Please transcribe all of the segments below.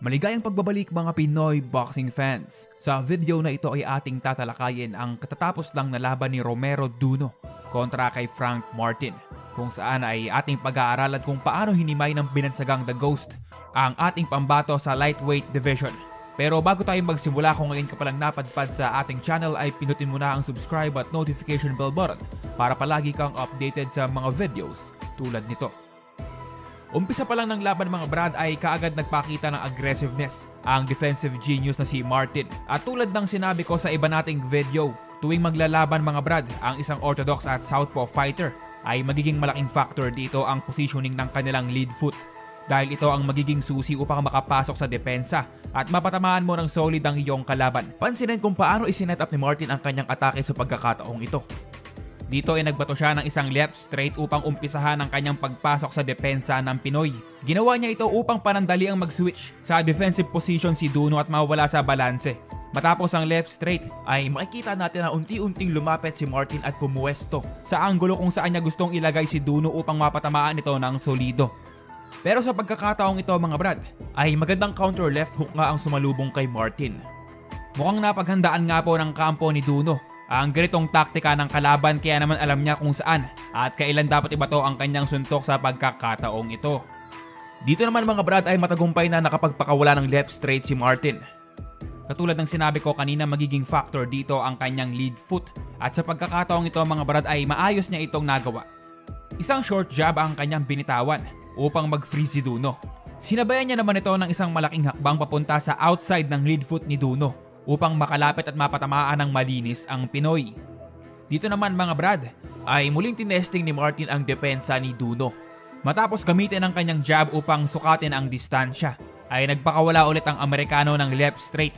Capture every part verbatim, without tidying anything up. Maligayang pagbabalik mga Pinoy boxing fans! Sa video na ito ay ating tatalakayin ang katatapos lang na laban ni Romero Duno kontra kay Frank Martin, kung saan ay ating pag-aaralan kung paano hinimay ng binansagang The Ghost ang ating pambato sa lightweight division. Pero bago tayo magsimula, kung ngayon ka palang napadpad sa ating channel ay pinutin mo na ang subscribe at notification bell button para palagi kang updated sa mga videos tulad nito. Umpisa pa lang ng laban mga Brad ay kaagad nagpakita ng aggressiveness ang defensive genius na si Martin. At tulad ng sinabi ko sa iba nating video, tuwing maglalaban mga Brad ang isang orthodox at southpaw fighter ay magiging malaking factor dito ang positioning ng kanilang lead foot. Dahil ito ang magiging susi upang makapasok sa depensa at mapatamaan mo ng solid ang iyong kalaban. Pansinin kung paano isinet up ni Martin ang kanyang atake sa pagkakataong ito. Dito ay nagbato siya ng isang left straight upang umpisahan ang kanyang pagpasok sa depensa ng Pinoy. Ginawa niya ito upang panandali ang mag-switch sa defensive position si Duno at mawala sa balanse. Matapos ang left straight ay makikita natin na unti-unting lumapit si Martin at pumuwesto sa anggulo kung saan niya gustong ilagay si Duno upang mapatamaan ito ng solido. Pero sa pagkakataong ito mga Brad ay magandang counter left hook nga ang sumalubong kay Martin. Mukhang napaghandaan nga po ng kampo ni Duno ang ganitong taktika ng kalaban, kaya naman alam niya kung saan at kailan dapat ibato ang kanyang suntok sa pagkakataong ito. Dito naman mga Brad ay matagumpay na nakapagpakawala ng left straight si Martin. Katulad ng sinabi ko kanina, magiging factor dito ang kanyang lead foot at sa pagkakataong ito mga Brad ay maayos niya itong nagawa. Isang short jab ang kanyang binitawan upang mag-freeze si Duno. Sinabayan niya naman ito ng isang malaking hakbang papunta sa outside ng lead foot ni Duno upang makalapit at mapatamaan ng malinis ang Pinoy. Dito naman mga Brad ay muling tinesting ni Martin ang depensa ni Duno. Matapos gamitin ang kanyang jab upang sukatin ang distansya ay nagpakawala ulit ang Amerikano ng left straight.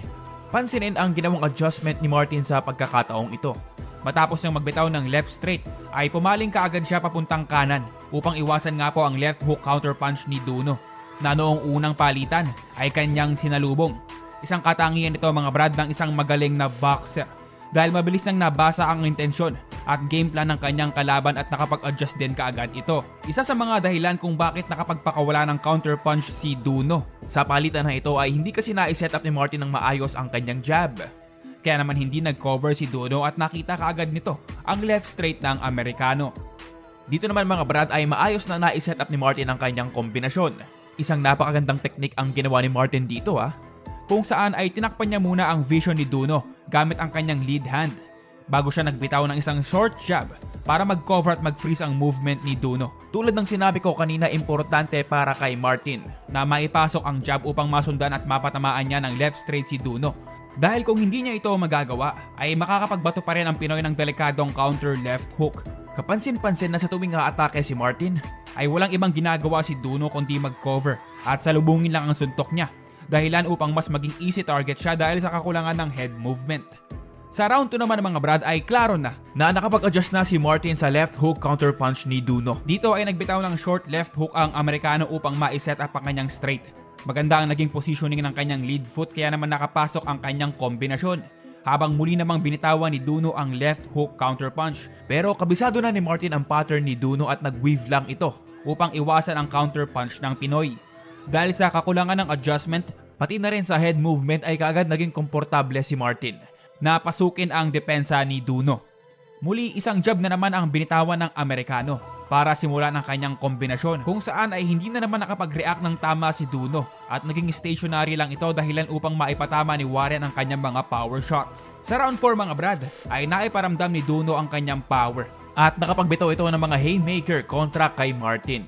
Pansinin ang ginawang adjustment ni Martin sa pagkakataong ito. Matapos niyang magbitaw ng left straight ay pumaling kaagad siya papuntang kanan upang iwasan nga po ang left hook counterpunch ni Duno na noong unang palitan ay kanyang sinalubong. Isang katangian ito mga Brad ng isang magaling na boxer dahil mabilis nang nabasa ang intensyon at game plan ng kanyang kalaban at nakapag-adjust din kaagad ito. Isa sa mga dahilan kung bakit nakapagpakawala ng counterpunch si Duno. Sa palitan na ito ay hindi kasi na-set up ni Martin ng maayos ang kanyang jab. Kaya naman hindi nag-cover si Duno at nakita kaagad nito ang left straight ng Amerikano. Dito naman mga Brad ay maayos na na-set up ni Martin ang kanyang kombinasyon. Isang napakagandang teknik ang ginawa ni Martin dito ha. Kung saan ay tinakpan niya muna ang vision ni Duno gamit ang kanyang lead hand bago siya nagbitaw ng isang short jab para mag-cover at mag-freeze ang movement ni Duno. Tulad ng sinabi ko kanina, importante para kay Martin na maipasok ang jab upang masundan at mapatamaan niya ng left straight si Duno. Dahil kung hindi niya ito magagawa ay makakapagbato pa rin ang Pinoy ng delikadong counter left hook. Kapansin-pansin na sa tuwing aatake si Martin ay walang ibang ginagawa si Duno kundi mag-cover at salubungin lang ang suntok niya. Dahilan upang mas maging easy target siya dahil sa kakulangan ng head movement. Sa round two naman mga Brad ay klaro na na nakapag-adjust na si Martin sa left hook counterpunch ni Duno. Dito ay nagbitaw ng short left hook ang Amerikano upang ma-set up ang kanyang straight. Maganda ang naging positioning ng kanyang lead foot kaya naman nakapasok ang kanyang kombinasyon. Habang muli namang binitawan ni Duno ang left hook counterpunch. Pero kabisado na ni Martin ang pattern ni Duno at nag-weave lang ito upang iwasan ang counterpunch ng Pinoy. Dahil sa kakulangan ng adjustment, pati na rin sa head movement ay kaagad naging komportable si Martin na pasukin ang depensa ni Duno. Muli isang jab na naman ang binitawan ng Amerikano para simulan ang kanyang kombinasyon, kung saan ay hindi na naman nakapag-react ng tama si Duno at naging stationary lang ito dahilan upang maipatama ni Warren ang kanyang mga power shots. Sa round four mga Brad ay naiparamdam ni Duno ang kanyang power at nakapagbitaw ito ng mga haymaker kontra kay Martin.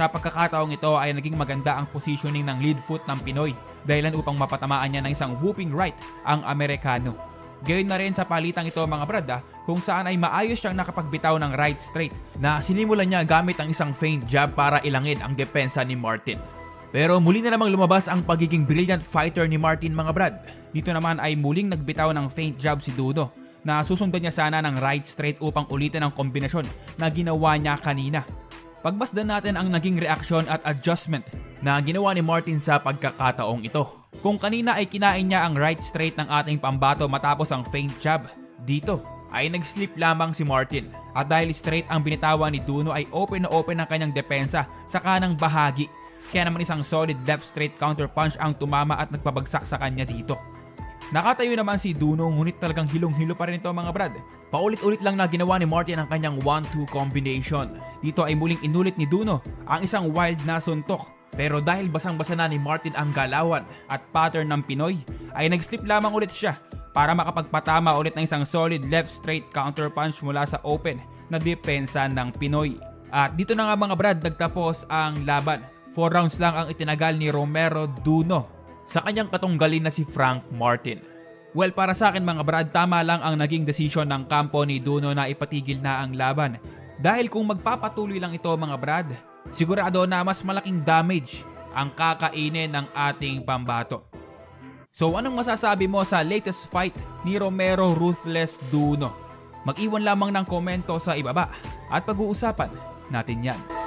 Sa pagkakataong ito ay naging maganda ang positioning ng lead foot ng Pinoy dahilan upang mapatamaan niya ng isang whooping right ang Amerikano. Gayon na rin sa palitang ito mga Brad ah, kung saan ay maayos siyang nakapagbitaw ng right straight na sinimulan niya gamit ang isang feint jab para ilangin ang depensa ni Martin. Pero muli na namang lumabas ang pagiging brilliant fighter ni Martin mga Brad. Dito naman ay muling nagbitaw ng feint jab si Duno na susundan niya sana ng right straight upang ulitin ang kombinasyon na ginawa niya kanina. Pagmasdan natin ang naging reaksyon at adjustment na ginawa ni Martin sa pagkakataong ito. Kung kanina ay kinain niya ang right straight ng ating pambato matapos ang feint jab, dito ay nag-slip lamang si Martin. At dahil straight ang binitawan ni Duno ay open na open ang kanyang depensa sa kanang bahagi. Kaya naman isang solid left straight counterpunch ang tumama at nagpabagsak sa kanya dito. Nakatayo naman si Duno ngunit talagang hilong-hilo pa rin ito mga brad. Paulit-ulit lang na ginawa ni Martin ang kanyang one two combination. Dito ay muling inulit ni Duno ang isang wild na suntok. Pero dahil basang-basa na ni Martin ang galawan at pattern ng Pinoy ay nag-slip lamang ulit siya para makapagpatama ulit ng isang solid left straight counterpunch mula sa open na depensa ng Pinoy. At dito na nga mga brad nagtapos ang laban. Four rounds lang ang itinagal ni Romero Duno sa kanyang katunggalin na si Frank Martin. Well, para sa akin mga brad, tama lang ang naging desisyon ng kampo ni Duno na ipatigil na ang laban. Dahil kung magpapatuloy lang ito mga brad, sigurado na mas malaking damage ang kakainin ng ating pambato. So anong masasabi mo sa latest fight ni Romero Ruthless Duno? Mag-iwan lamang ng komento sa ibaba at pag-uusapan natin yan.